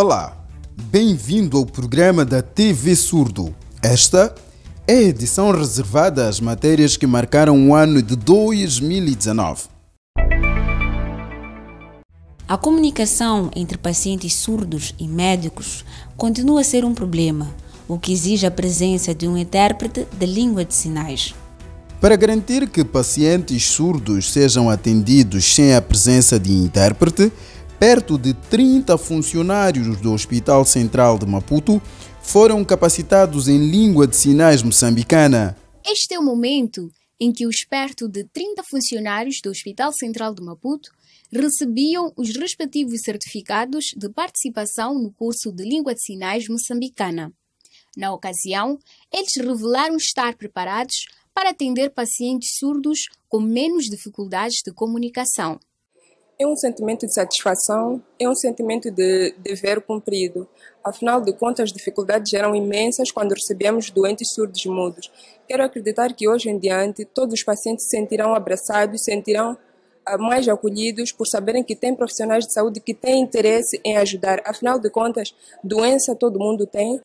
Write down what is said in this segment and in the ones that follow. Olá, bem-vindo ao programa da TV Surdo. Esta é a edição reservada às matérias que marcaram o ano de 2019. A comunicação entre pacientes surdos e médicos continua a ser um problema, o que exige a presença de um intérprete da língua de sinais. Para garantir que pacientes surdos sejam atendidos sem a presença de intérprete, perto de 30 funcionários do Hospital Central de Maputo foram capacitados em língua de sinais moçambicana. Este é o momento em que os perto de 30 funcionários do Hospital Central de Maputo recebiam os respectivos certificados de participação no curso de língua de sinais moçambicana. Na ocasião, eles revelaram estar preparados para atender pacientes surdos com menos dificuldades de comunicação. É um sentimento de satisfação, é um sentimento de dever cumprido. Afinal de contas, as dificuldades eram imensas quando recebíamos doentes surdos mudos. Quero acreditar que hoje em diante todos os pacientes se sentirão abraçados, se sentirão mais acolhidos por saberem que tem profissionais de saúde que têm interesse em ajudar. Afinal de contas, doença todo mundo tem.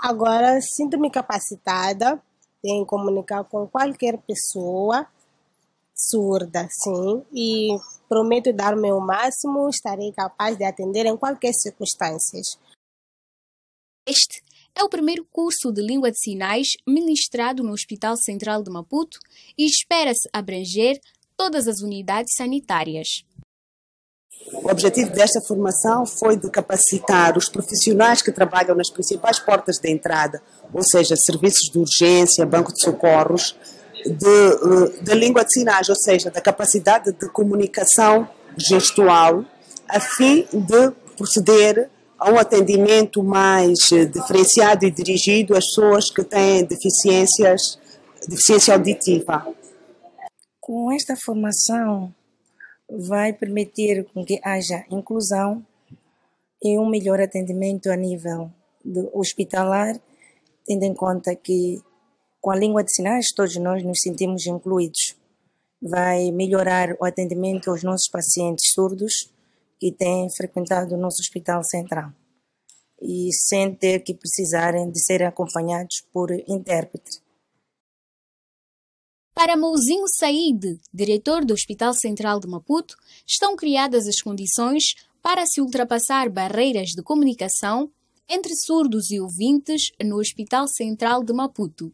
Agora sinto-me capacitada em comunicar com qualquer pessoa surda, sim, e prometo dar o meu máximo, estarei capaz de atender em qualquer circunstância. Este é o primeiro curso de língua de sinais ministrado no Hospital Central de Maputo e espera-se abranger todas as unidades sanitárias. O objetivo desta formação foi de capacitar os profissionais que trabalham nas principais portas de entrada, ou seja, serviços de urgência, banco de socorros, da língua de sinais, ou seja, da capacidade de comunicação gestual, a fim de proceder a um atendimento mais diferenciado e dirigido às pessoas que têm deficiência auditiva. Com esta formação, vai permitir que haja inclusão e um melhor atendimento a nível hospitalar, tendo em conta que com a língua de sinais, todos nós nos sentimos incluídos. Vai melhorar o atendimento aos nossos pacientes surdos que têm frequentado o nosso Hospital Central e sem ter que precisarem de ser acompanhados por intérprete. Para Mouzinho Said, diretor do Hospital Central de Maputo, estão criadas as condições para se ultrapassar barreiras de comunicação entre surdos e ouvintes no Hospital Central de Maputo.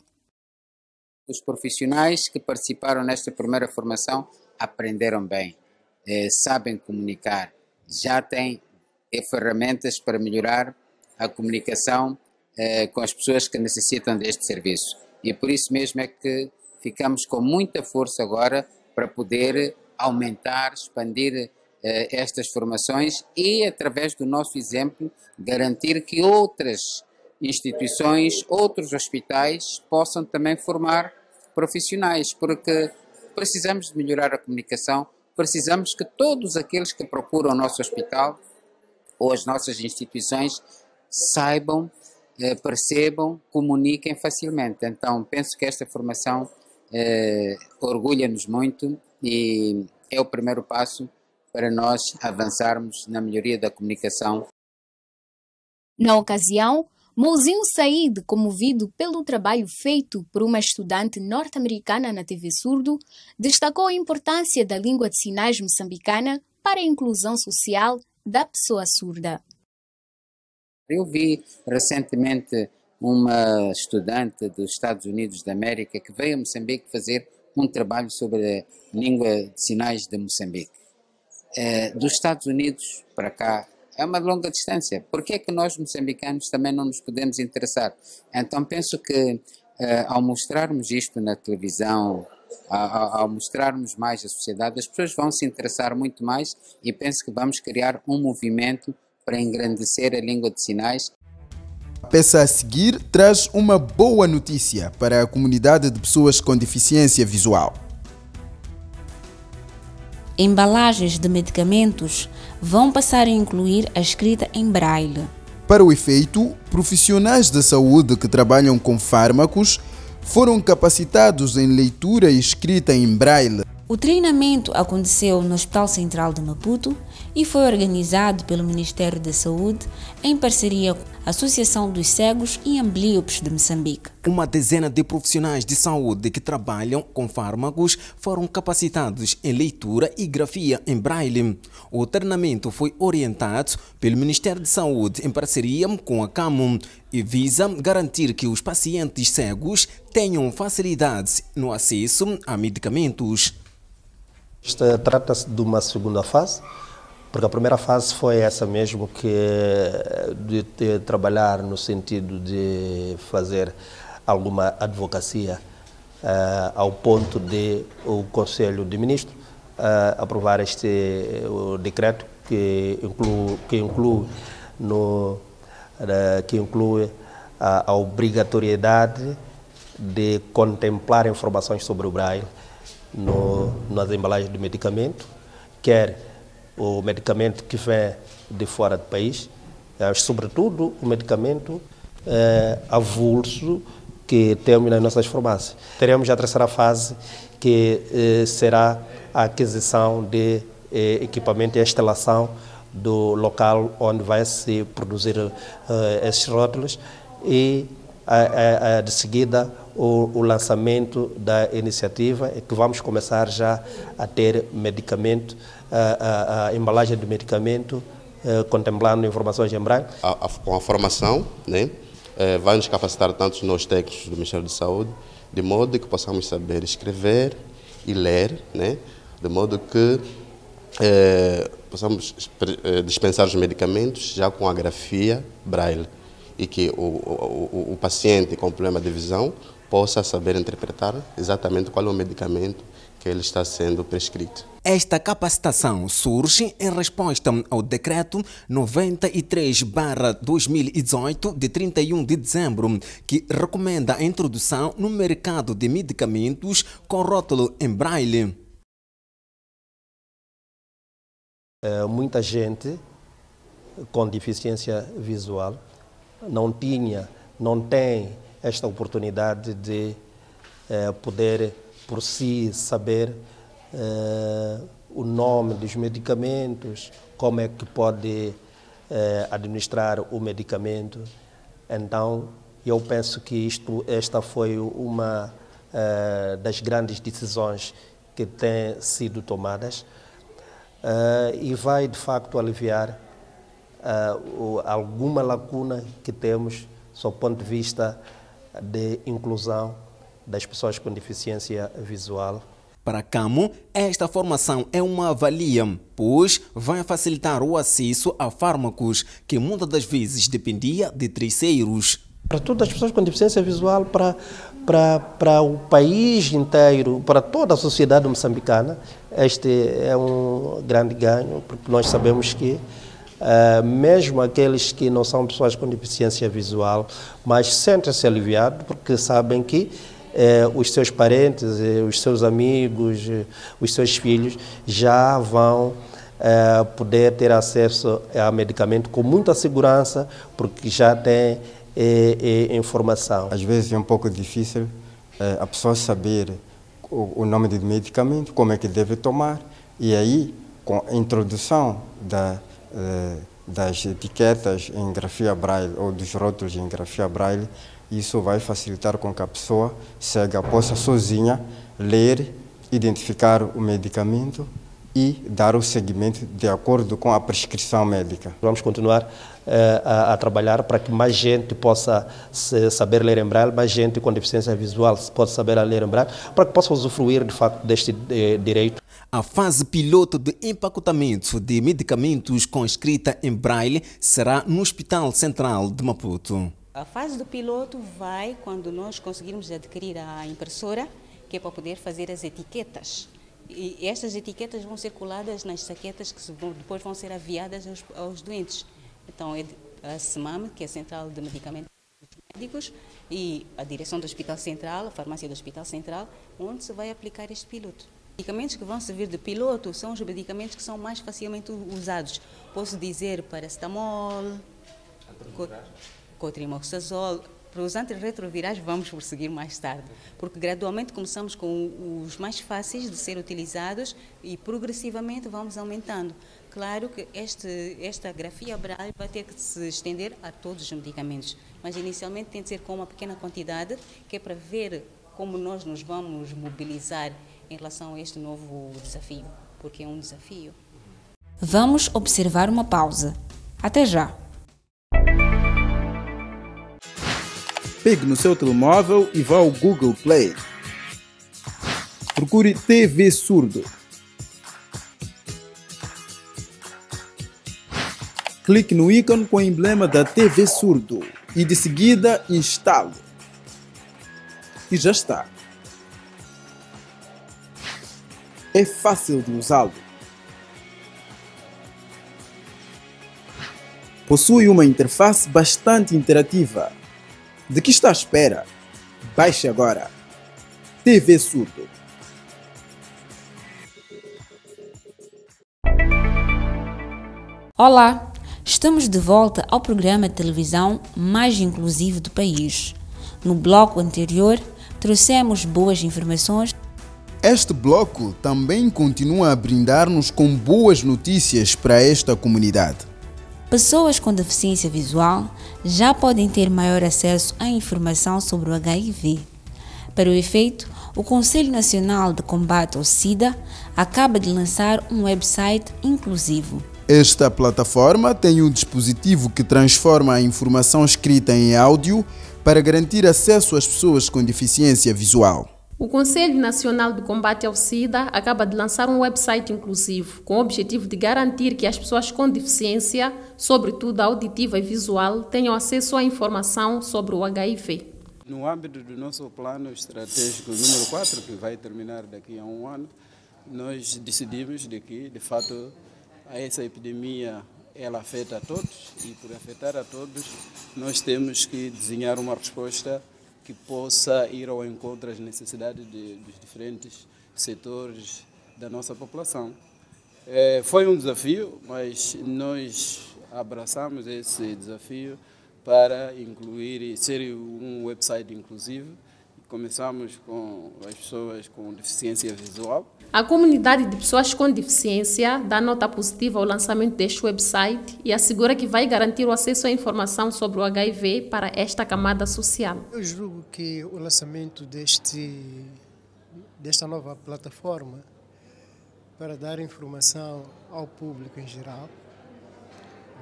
Os profissionais que participaram nesta primeira formação aprenderam bem, sabem comunicar, já têm ferramentas para melhorar a comunicação com as pessoas que necessitam deste serviço. E por isso mesmo é que ficamos com muita força agora para poder aumentar, expandir estas formações e, através do nosso exemplo, garantir que outras instituições, outros hospitais possam também formar profissionais, porque precisamos de melhorar a comunicação, precisamos que todos aqueles que procuram o nosso hospital ou as nossas instituições saibam, percebam, comuniquem facilmente. Então, penso que esta formação orgulha-nos muito e é o primeiro passo para nós avançarmos na melhoria da comunicação. Na ocasião, Mouzinho Said, comovido pelo trabalho feito por uma estudante norte-americana na TV Surdo, destacou a importância da língua de sinais moçambicana para a inclusão social da pessoa surda. Eu vi recentemente uma estudante dos Estados Unidos da América que veio a Moçambique fazer um trabalho sobre a língua de sinais de Moçambique. Dos Estados Unidos para cá, é uma longa distância. Por que é que nós, moçambicanos, também não nos podemos interessar? Então, penso que ao mostrarmos isto na televisão, ao mostrarmos mais a sociedade, as pessoas vão se interessar muito mais e penso que vamos criar um movimento para engrandecer a língua de sinais. A peça a seguir traz uma boa notícia para a comunidade de pessoas com deficiência visual. Embalagens de medicamentos vão passar a incluir a escrita em braille. Para o efeito, profissionais da saúde que trabalham com fármacos foram capacitados em leitura e escrita em braille. O treinamento aconteceu no Hospital Central de Maputo e foi organizado pelo Ministério da Saúde em parceria com a Associação dos Cegos e Ambliopes de Moçambique. Uma dezena de profissionais de saúde que trabalham com fármacos foram capacitados em leitura e grafia em braille. O treinamento foi orientado pelo Ministério da Saúde em parceria com a CAMU e visa garantir que os pacientes cegos tenham facilidade no acesso a medicamentos. Isto trata-se de uma segunda fase, porque a primeira fase foi essa mesmo, que de trabalhar no sentido de fazer alguma advocacia ao ponto de o Conselho de Ministros aprovar este decreto que inclui a obrigatoriedade de contemplar informações sobre o braille nas embalagens de medicamento, quer o medicamento que vem de fora do país, sobretudo o medicamento avulso que temos nas nossas farmácias. Teremos a terceira fase, que será a aquisição de equipamento e a instalação do local onde vai se produzir esses rótulos e, de seguida, o lançamento da iniciativa, que vamos começar já a ter medicamento, a embalagem de medicamento, contemplando informações em braille. Com a formação, né, vai nos capacitar tanto nós técnicos do Ministério da Saúde, de modo que possamos saber escrever e ler, né, de modo que possamos dispensar os medicamentos já com a grafia braille e que o paciente com problema de visão possa saber interpretar exatamente qual é o medicamento que ele está sendo prescrito. Esta capacitação surge em resposta ao decreto 93/2018 de 31 de dezembro, que recomenda a introdução no mercado de medicamentos com rótulo em braille. Muita gente com deficiência visual não tem esta oportunidade de poder, por si, saber o nome dos medicamentos, como é que pode administrar o medicamento. Então, eu penso que esta foi uma das grandes decisões que têm sido tomadas e vai, de facto, aliviar alguma lacuna que temos, do ponto de vista de inclusão das pessoas com deficiência visual. Para CAMU, esta formação é uma avalia, pois vai facilitar o acesso a fármacos que muitas das vezes dependia de terceiros. Para todas as pessoas com deficiência visual, para o país inteiro, para toda a sociedade moçambicana, este é um grande ganho, porque nós sabemos que mesmo aqueles que não são pessoas com deficiência visual, mas sentem-se aliviados porque sabem que os seus parentes, os seus amigos, os seus filhos já vão poder ter acesso a medicamento com muita segurança porque já têm informação. Às vezes é um pouco difícil a pessoa saber o nome do medicamento, como é que deve tomar, e aí com a introdução das etiquetas em grafia braille ou dos rótulos em grafia braille, isso vai facilitar com que a pessoa cega possa sozinha ler, identificar o medicamento e dar o seguimento de acordo com a prescrição médica. Vamos continuar a trabalhar para que mais gente possa saber ler em braille, mais gente com deficiência visual possa saber ler em braille, para que possa usufruir de facto deste direito. A fase piloto de empacotamento de medicamentos com escrita em braille será no Hospital Central de Maputo. A fase do piloto vai quando nós conseguirmos adquirir a impressora, que é para poder fazer as etiquetas. E estas etiquetas vão ser coladas nas saquetas que depois vão ser aviadas aos doentes. Então, é a SEMAM, que é a Central de Medicamentos Médicos, e a direção do Hospital Central, a farmácia do Hospital Central, onde se vai aplicar este piloto. Os medicamentos que vão servir de piloto são os medicamentos que são mais facilmente usados. Posso dizer paracetamol, cotrimoxazol, Para os antirretrovirais vamos prosseguir mais tarde, porque gradualmente começamos com os mais fáceis de ser utilizados e progressivamente vamos aumentando. Claro que esta grafia vai ter que se estender a todos os medicamentos, mas inicialmente tem de ser com uma pequena quantidade, que é para ver como nós nos vamos mobilizar em relação a este novo desafio, porque é um desafio. Vamos observar uma pausa. Até já! Pegue no seu telemóvel e vá ao Google Play. Procure TV Surdo. Clique no ícone com o emblema da TV Surdo e de seguida instale. E já está. É fácil de usá-lo. Possui uma interface bastante interativa. De que está à espera? Baixe agora. TV Surdo. Olá! Estamos de volta ao programa de televisão mais inclusivo do país. No bloco anterior, trouxemos boas informações. Este bloco também continua a brindar-nos com boas notícias para esta comunidade. Pessoas com deficiência visual já podem ter maior acesso à informação sobre o HIV. Para o efeito, o Conselho Nacional de Combate ao SIDA acaba de lançar um website inclusivo. Esta plataforma tem um dispositivo que transforma a informação escrita em áudio para garantir acesso às pessoas com deficiência visual. O Conselho Nacional de Combate ao SIDA acaba de lançar um website inclusivo com o objetivo de garantir que as pessoas com deficiência, sobretudo auditiva e visual, tenham acesso à informação sobre o HIV. No âmbito do nosso plano estratégico número 4, que vai terminar daqui a um ano, nós decidimos de que, de fato, essa epidemia ela afeta a todos e, por afetar a todos, nós temos que desenhar uma resposta que possa ir ao encontro às necessidades dos diferentes setores da nossa população. Foi um desafio, mas nós abraçamos esse desafio para incluir e ser um website inclusivo. Começamos com as pessoas com deficiência visual. A comunidade de pessoas com deficiência dá nota positiva ao lançamento deste website e assegura que vai garantir o acesso à informação sobre o HIV para esta camada social. Eu julgo que o lançamento desta nova plataforma para dar informação ao público em geral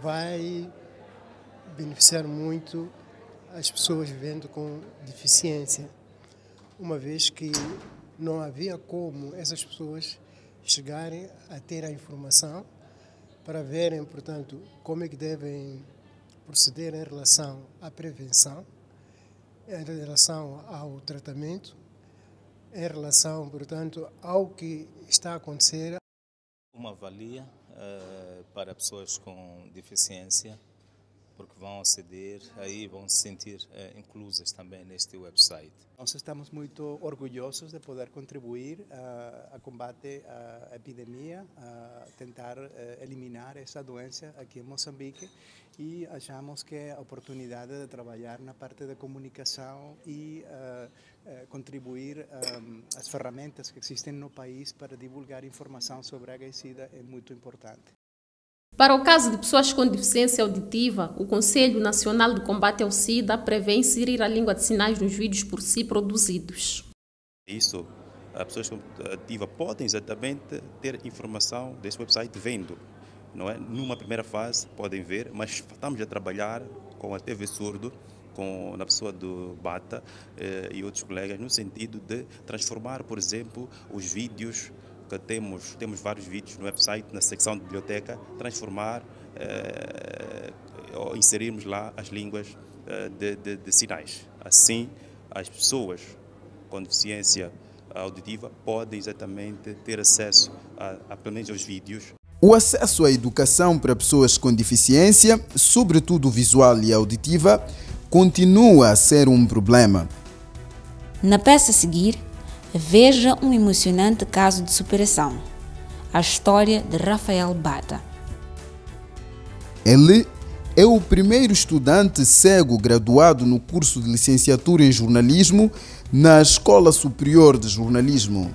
vai beneficiar muito as pessoas vivendo com deficiência, uma vez que não havia como essas pessoas chegarem a ter a informação para verem, portanto, como é que devem proceder em relação à prevenção, em relação ao tratamento, em relação, portanto, ao que está a acontecer. Uma valia para pessoas com deficiência, porque vão aceder, aí vão se sentir inclusas também neste website. Nós estamos muito orgulhosos de poder contribuir a combate à epidemia, a tentar eliminar essa doença aqui em Moçambique, e achamos que a oportunidade de trabalhar na parte da comunicação e contribuir às ferramentas que existem no país para divulgar informação sobre a HIV/SIDA é muito importante. Para o caso de pessoas com deficiência auditiva, o Conselho Nacional de Combate ao SIDA prevê inserir a língua de sinais nos vídeos por si produzidos. Isso, as pessoas com deficiência auditiva podem exatamente ter informação desse website vendo. Não é? Numa primeira fase podem ver, mas estamos a trabalhar com a TV Surdo, na pessoa do Bata e outros colegas, no sentido de transformar, por exemplo, os vídeos. Temos vários vídeos no website, na secção de biblioteca, transformar ou inserirmos lá as línguas de sinais. Assim, as pessoas com deficiência auditiva podem exatamente ter acesso a pelo menos aos vídeos. O acesso à educação para pessoas com deficiência, sobretudo visual e auditiva, continua a ser um problema. Na peça a seguir, veja um emocionante caso de superação. A história de Rafael Bata. Ele É o primeiro estudante cego graduado no curso de licenciatura em jornalismo na Escola Superior de Jornalismo.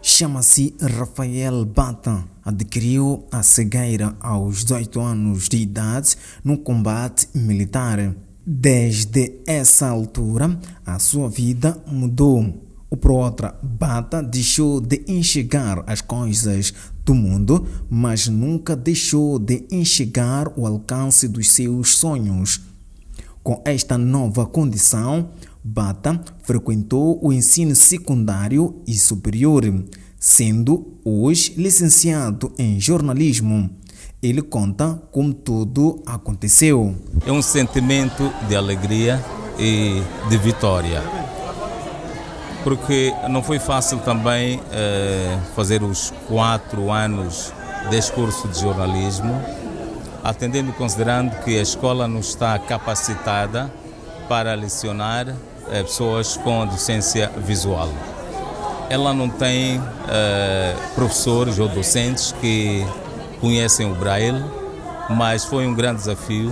Chama-se Rafael Bata. Adquiriu a cegueira aos 18 anos de idade no combate militar. Desde essa altura, a sua vida mudou. Outrora, Bata deixou de enxergar as coisas do mundo, mas nunca deixou de enxergar o alcance dos seus sonhos. Com esta nova condição, Bata frequentou o ensino secundário e superior, sendo hoje licenciado em jornalismo. Ele conta como tudo aconteceu. É um sentimento de alegria e de vitória, porque não foi fácil também fazer os 4 anos desse curso de jornalismo, atendendo e considerando que a escola não está capacitada para lecionar pessoas com deficiência visual. Ela não tem professores ou docentes que conhecem o braille, mas foi um grande desafio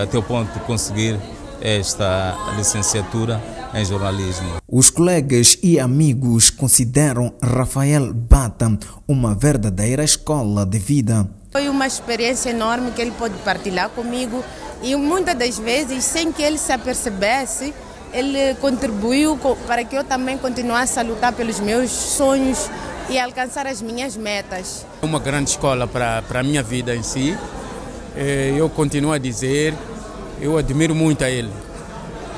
até o ponto de conseguir esta licenciatura em jornalismo. Os colegas e amigos consideram Rafael Bata uma verdadeira escola de vida. Foi uma experiência enorme que ele pôde partilhar comigo e muitas das vezes, sem que ele se apercebesse, ele contribuiu para que eu também continuasse a lutar pelos meus sonhos e alcançar as minhas metas. É uma grande escola para a minha vida em si. Eu continuo a dizer, eu admiro muito a ele,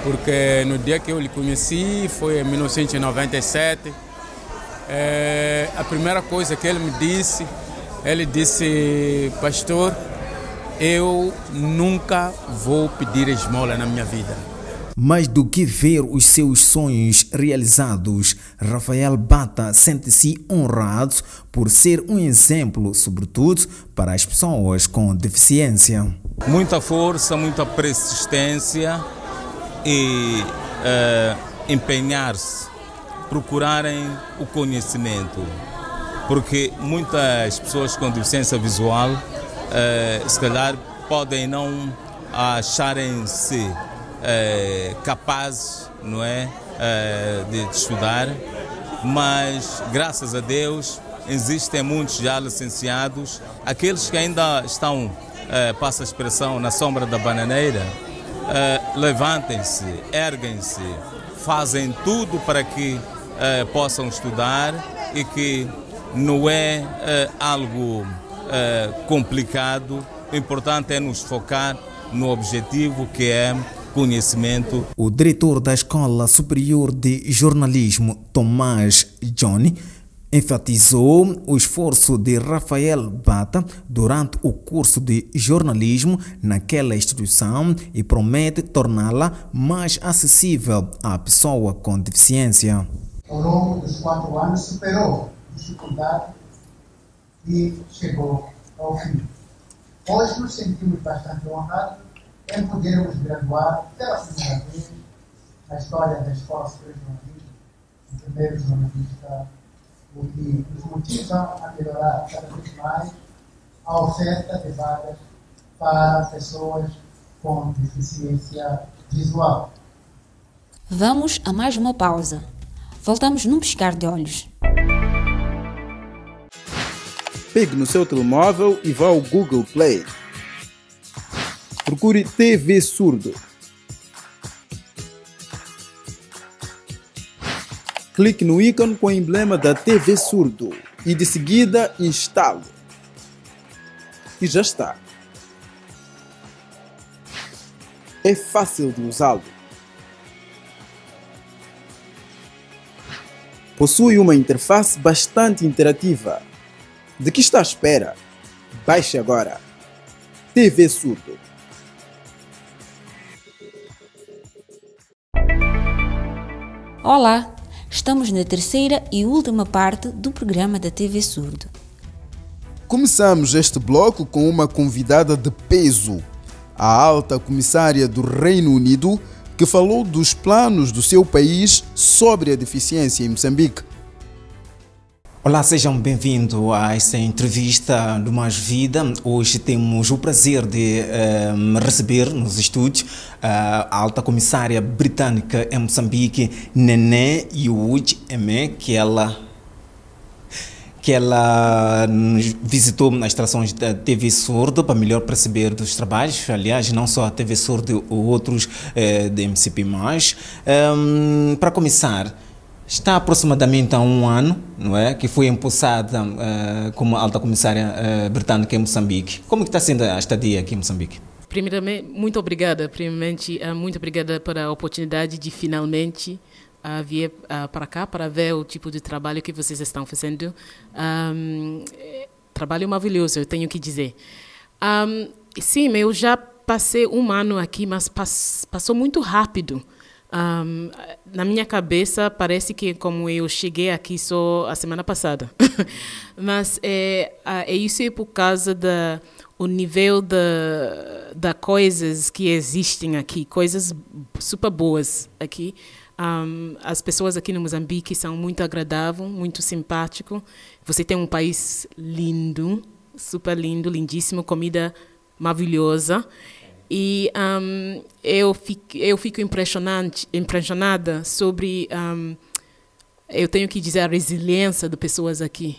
porque no dia que eu lhe conheci, foi em 1997, a primeira coisa que ele disse, pastor, eu nunca vou pedir esmola na minha vida. Mais do que ver os seus sonhos realizados, Rafael Bata sente-se honrado por ser um exemplo, sobretudo para as pessoas com deficiência. Muita força, muita persistência e empenhar-se, procurarem o conhecimento, porque muitas pessoas com deficiência visual se calhar podem não acharem-se capazes, não é, de estudar, mas graças a Deus existem muitos já licenciados, aqueles que ainda estão, passa a expressão, na sombra da bananeira, levantem-se, erguem-se, fazem tudo para que possam estudar e que não é algo complicado. O importante é nos focar no objetivo que é conhecimento. O diretor da Escola Superior de Jornalismo, Tomás Johnny, enfatizou o esforço de Rafael Bata durante o curso de jornalismo naquela instituição e promete torná-la mais acessível à pessoa com deficiência. Ao longo dos 4 anos superou a dificuldade e chegou ao fim. Hoje nos sentimos bastante honrados em podermos graduar pela segunda vez na história da Escola Superior de Jornalismo, o primeiro jornalista, o que nos motiva a melhorar cada vez mais a oferta de vagas para pessoas com deficiência visual. Vamos a mais uma pausa. Voltamos num piscar de olhos. Pegue no seu telemóvel e vá ao Google Play. Procure TV Surdo. Clique no ícone com o emblema da TV Surdo e de seguida instale. E já está. É fácil de usá-lo. Possui uma interface bastante interativa. De que está à espera? Baixe agora. TV Surdo. Olá, estamos na terceira e última parte do programa da TV Surdo. Começamos este bloco com uma convidada de peso, a alta comissária do Reino Unido, que falou dos planos do seu país sobre a deficiência em Moçambique. Olá, sejam bem-vindos a esta entrevista do Mais Vida. Hoje temos o prazer de receber nos estúdios a alta comissária britânica em Moçambique, Nené Yuud Emé, que ela visitou nas estações da TV Surdo para melhor perceber dos trabalhos, aliás, não só a TV Surdo, outros da MCP+. Para começar, está aproximadamente há um ano, não é, que foi empossada como alta comissária britânica em Moçambique. Como que está sendo a estadia aqui em Moçambique? Primeiramente, muito obrigada. Primeiramente, muito obrigada pela oportunidade de finalmente vir para cá para ver o tipo de trabalho que vocês estão fazendo. Trabalho maravilhoso, eu tenho que dizer. Sim, eu já passei um ano aqui, mas passou muito rápido. Na minha cabeça parece que como eu cheguei aqui só a semana passada, mas é isso é por causa do nível da coisas que existem aqui, coisas super boas aqui. As pessoas aqui no Moçambique são muito agradáveis, muito simpáticos. Você tem um país lindo, super lindo, lindíssimo, comida maravilhosa. E eu fico impressionada sobre, eu tenho que dizer, a resiliência de pessoas aqui.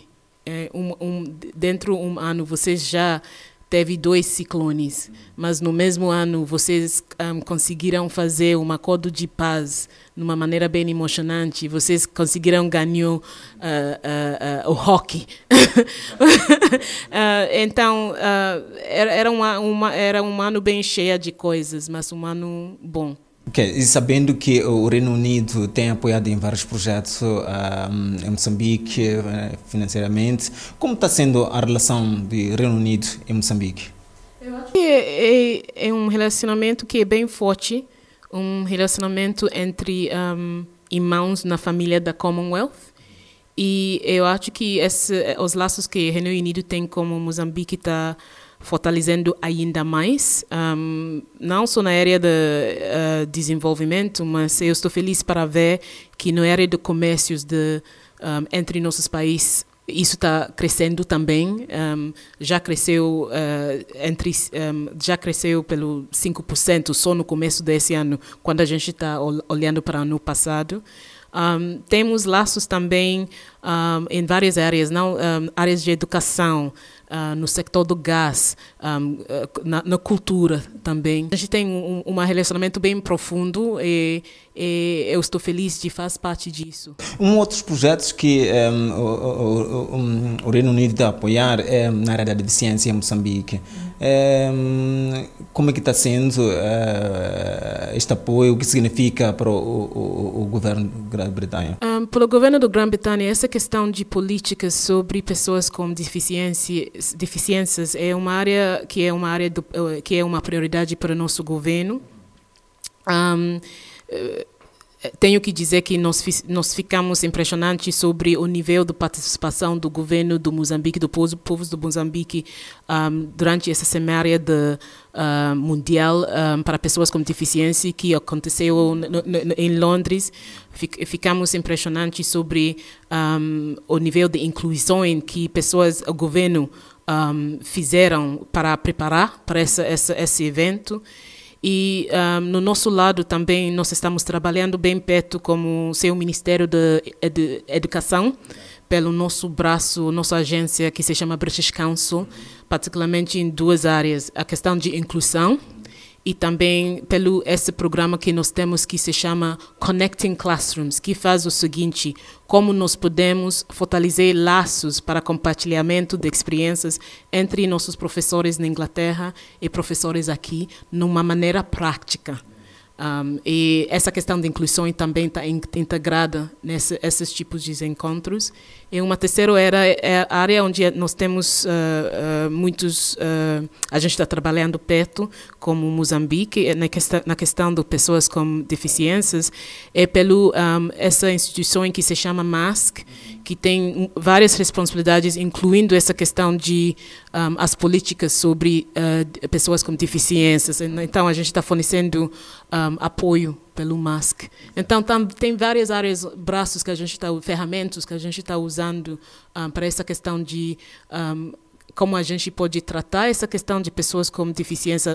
Dentro de um ano, vocês já teve 2 ciclones, mas no mesmo ano vocês conseguiram fazer um acordo de paz de uma maneira bem emocionante. Vocês conseguiram ganhar o hockey. Então, era um ano bem cheio de coisas, mas um ano bom. Okay. E sabendo que o Reino Unido tem apoiado em vários projetos em Moçambique financeiramente, como está sendo a relação do Reino Unido e Moçambique? Eu acho que é um relacionamento que é bem forte, um relacionamento entre irmãos na família da Commonwealth, e eu acho que os laços que o Reino Unido tem como Moçambique está fortalecendo ainda mais, não só na área de desenvolvimento, mas eu estou feliz para ver que na área de comércios entre nossos países isso está crescendo também. Já cresceu pelo 5% só no começo desse ano, quando a gente está olhando para o ano passado. Temos laços também em várias áreas, não áreas de educação, no setor do gás, na cultura também. A gente tem um relacionamento bem profundo e eu estou feliz de fazer parte disso. Outros projetos que o Reino Unido está a apoiar é na área da deficiência em Moçambique. Como é que está sendo este apoio? O que significa para o governo da Grã-Bretanha? Para o governo da Grã-Bretanha, essa questão de políticas sobre pessoas com deficiências é uma área que é uma prioridade para o nosso governo. Tenho que dizer que nós ficamos impressionantes sobre o nível de participação do governo do Moçambique, do povo do Moçambique, durante essa Semana Mundial para Pessoas com Deficiência, que aconteceu em Londres. Ficamos impressionantes sobre o nível de inclusão que pessoas, o governo, fizeram para preparar para esse evento. E no nosso lado também nós estamos trabalhando bem perto com o seu Ministério de Educação, pelo nosso braço, nossa agência que se chama British Council, particularmente em 2 áreas, a questão de inclusão e também pelo esse programa que nós temos que se chama Connecting Classrooms, que faz o seguinte: como nós podemos fortalecer laços para compartilhamento de experiências entre nossos professores na Inglaterra e professores aqui, numa maneira prática. E essa questão de inclusão também está integrada nesses tipos de encontros. E uma terceira é a área onde nós temos a gente está trabalhando perto, como Moçambique, na questão de pessoas com deficiências, é pelo essa instituição que se chama MASC, que tem várias responsabilidades, incluindo essa questão de as políticas sobre pessoas com deficiências. Então, a gente está fornecendo apoio pelo MASC. Então, tem várias áreas, braços que a gente está, ferramentas que a gente está usando para essa questão de como a gente pode tratar essa questão de pessoas com deficiência.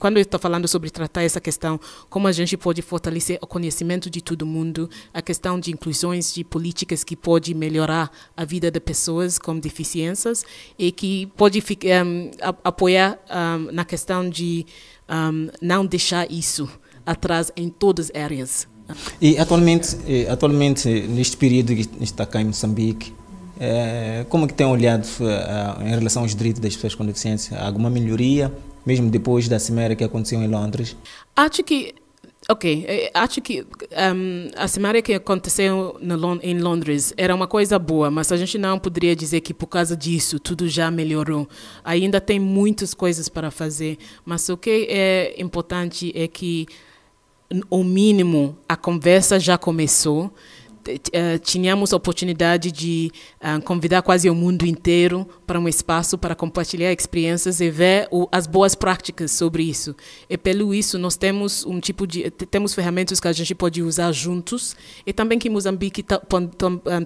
Quando eu estou falando sobre tratar essa questão, como a gente pode fortalecer o conhecimento de todo mundo, a questão de inclusões de políticas que pode melhorar a vida de pessoas com deficiências e que pode apoiar na questão de não deixar isso atrás em todas as áreas. E atualmente neste período que está cá em Moçambique, como que tem olhado em relação aos direitos das pessoas com deficiência? Há alguma melhoria, mesmo depois da cimeira que aconteceu em Londres? Acho que a cimeira que aconteceu em Londres era uma coisa boa, mas a gente não poderia dizer que por causa disso tudo já melhorou. Ainda tem muitas coisas para fazer, mas o que é importante é que, ao mínimo, a conversa já começou. Tínhamos a oportunidade de convidar quase o mundo inteiro para um espaço para compartilhar experiências e ver as boas práticas sobre isso. E pelo isso nós temos temos ferramentas que a gente pode usar juntos e também que Moçambique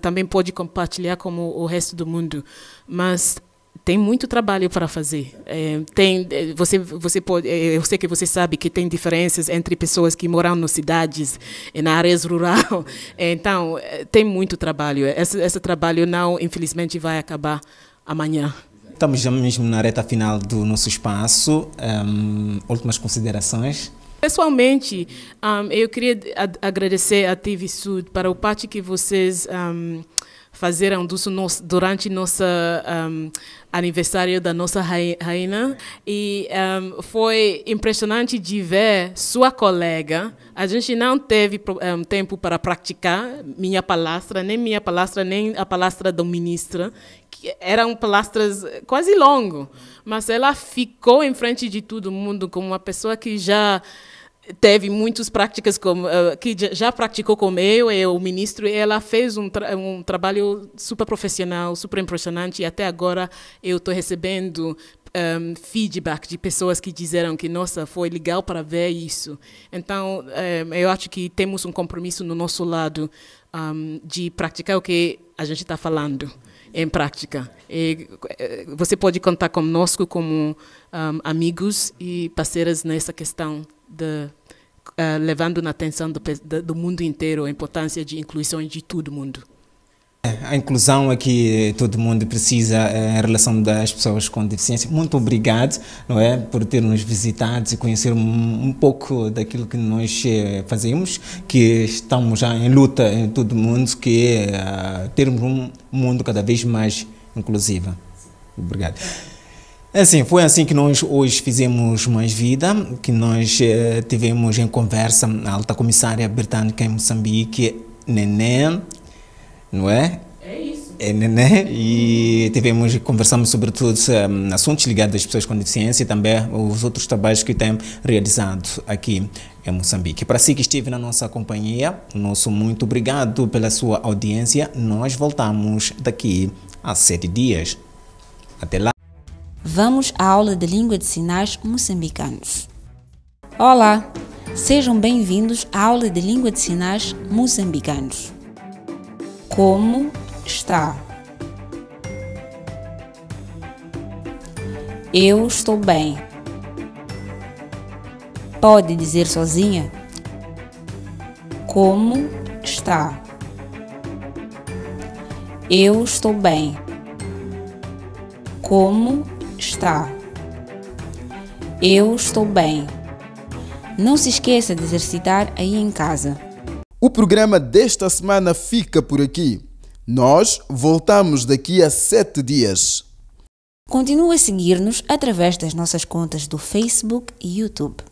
também pode compartilhar com o resto do mundo. Mas tem muito trabalho para fazer. Eu sei que você sabe que tem diferenças entre pessoas que moram nas cidades e nas áreas rurais. Então, tem muito trabalho. Esse trabalho não, infelizmente, vai acabar amanhã. Estamos já mesmo na reta final do nosso espaço. Últimas considerações? Pessoalmente, eu queria agradecer à TV Sud para o parte que vocês fizeram durante nosso aniversário da nossa rainha. E foi impressionante de ver sua colega. A gente não teve tempo para praticar minha palestra, nem a palestra do ministro, que eram palestras quase longas. Mas ela ficou em frente de todo mundo como uma pessoa que já teve muitas práticas, que já praticou como eu, o ministro, e ela fez um trabalho super profissional, super impressionante, e até agora eu estou recebendo feedback de pessoas que disseram que, nossa, foi legal para ver isso. Então, eu acho que temos um compromisso no nosso lado de praticar o que a gente está falando em prática. E você pode contar conosco como amigos e parceiras nessa questão, levando na atenção do mundo inteiro a importância de inclusão de todo mundo. A inclusão é que todo mundo precisa em relação das pessoas com deficiência. Muito obrigado, não é, por ter nos visitado e conhecer um pouco daquilo que nós fazemos, que estamos já em luta em todo mundo, que é termos um mundo cada vez mais inclusivo. Obrigado. Foi assim que nós hoje fizemos Mais Vida, que nós tivemos em conversa a alta comissária britânica em Moçambique, Nené, não é? É isso. É Nené, e conversamos sobretudo assuntos ligados às pessoas com deficiência e também os outros trabalhos que tem realizado aqui em Moçambique. Para si que esteve na nossa companhia, nosso muito obrigado pela sua audiência. Nós voltamos daqui a 7 dias. Até lá. Vamos à aula de Língua de Sinais Moçambicanos. Olá, sejam bem-vindos à aula de Língua de Sinais Moçambicanos. Como está? Eu estou bem. Pode dizer sozinha? Como está? Eu estou bem. Como está? Eu estou bem. Não se esqueça de exercitar aí em casa. O programa desta semana fica por aqui. Nós voltamos daqui a 7 dias. Continue a seguir-nos através das nossas contas do Facebook e YouTube.